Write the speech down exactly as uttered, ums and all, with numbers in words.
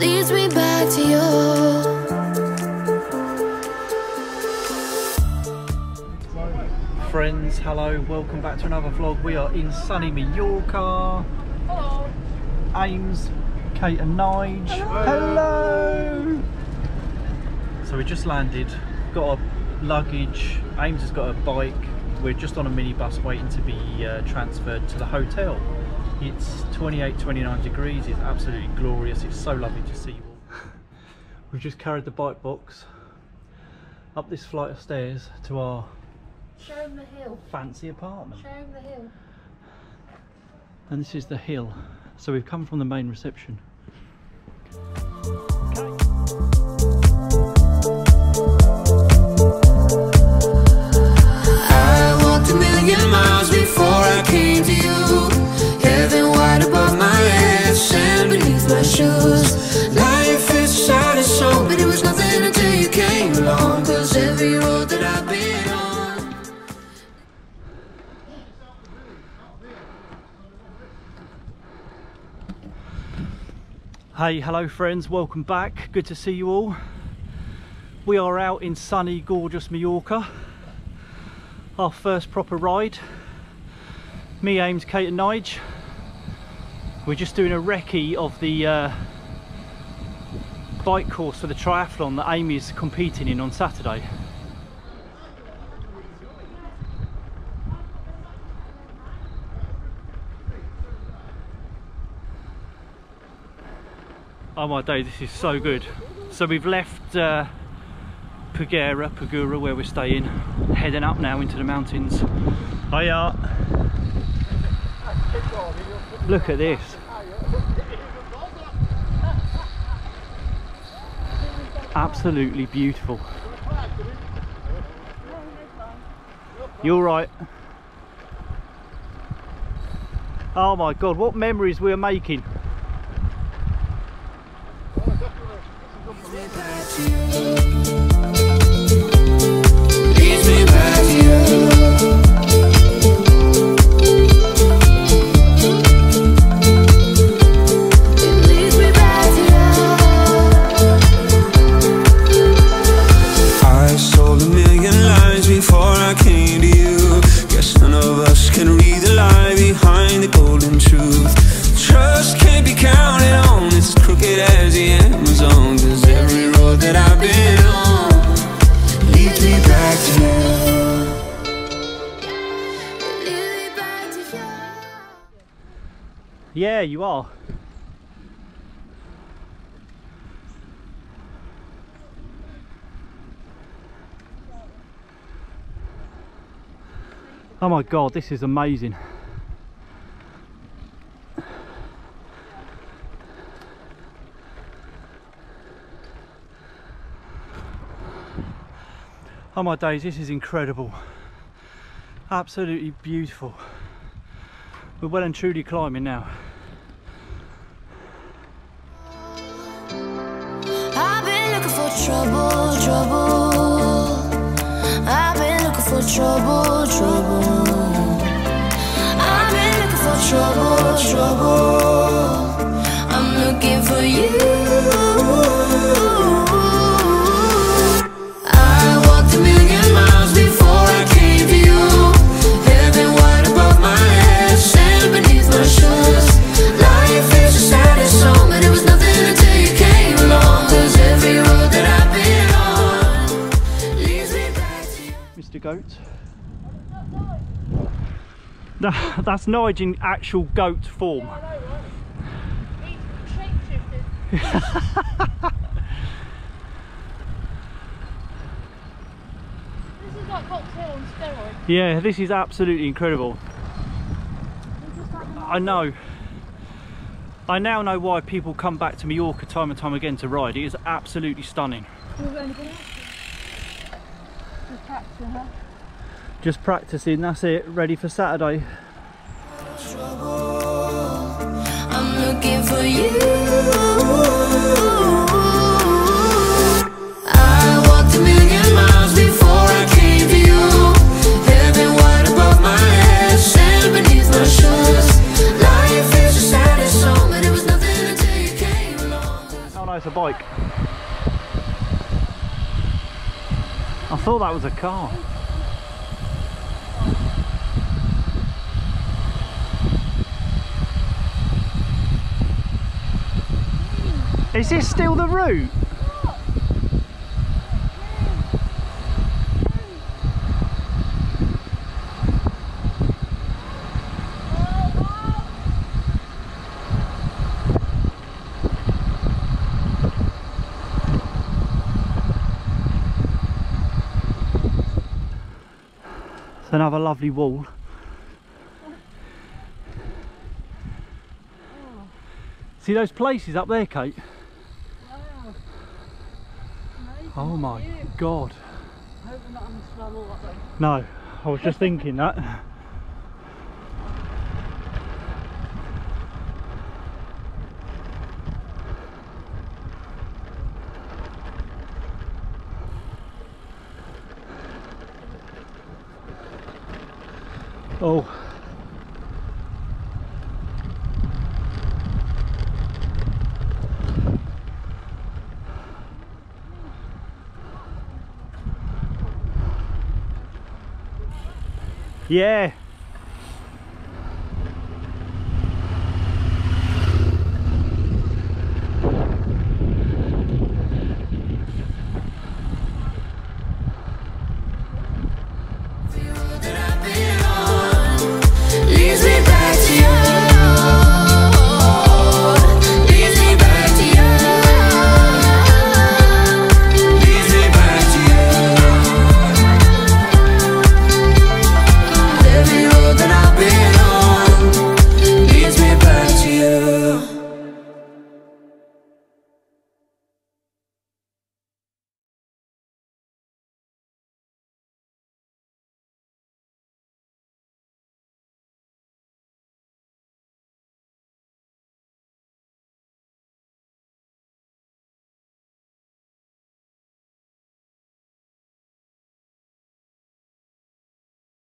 leads me back to you. Friends, hello, welcome back to another vlog. We are in sunny Mallorca. Hello. Ames, Kate and Nige. Hello. Hello. So we just landed, got our luggage. Ames has got a bike. We're just on a minibus waiting to be uh, transferred to the hotel. It's twenty-eight, twenty-nine degrees, it's absolutely glorious, it's so lovely to see you all. We've just carried the bike box up this flight of stairs to our Show them the hill. fancy apartment. Show them the hill. And this is the hill. So we've come from the main reception. Hey, hello friends, welcome back, good to see you all. We are out in sunny, gorgeous Mallorca. Our first proper ride. Me, Ames, Kate and Nige. We're just doing a recce of the uh, bike course for the triathlon that Amy is competing in on Saturday. Oh my days, this is so good. So we've left uh, Peguera, Peguera, where we're staying, heading up now into the mountains. Hiya! Look at this. Absolutely beautiful. You all right? Oh my God, what memories we're making. Yeah, you are. Oh my God, this is amazing. Oh my days, this is incredible. Absolutely beautiful. We're well and truly climbing now. I've been looking for trouble, trouble. I've been looking for trouble, trouble. I've been looking for trouble, trouble. I'm looking for you. I walked a million miles before I came to you. Heaven wide above my head. Beneath my shoes, life is a saddest song, but it was nothing until you came along. Cause every road that I've been on leads me back to you. Mister Goat. No, that's Nige in actual goat form. Yeah, I know, right? He's shape-shifted. This is like cocktail on steroids. Yeah, this is absolutely incredible. I know. I now know why people come back to Mallorca time and time again to ride. It is absolutely stunning. Just practicing, huh? Just practicing, that's it. Ready for Saturday. I'm looking for you. I walked a million miles before I came to you. Heaven wide above my head, sand beneath my shoes. recognise a bike. I thought that was a car. Is this still the route? It's another lovely wall. See those places up there, Kate? Oh my God. I hope we're not having to slam all that way. No, I was just thinking that. Oh. Yeah.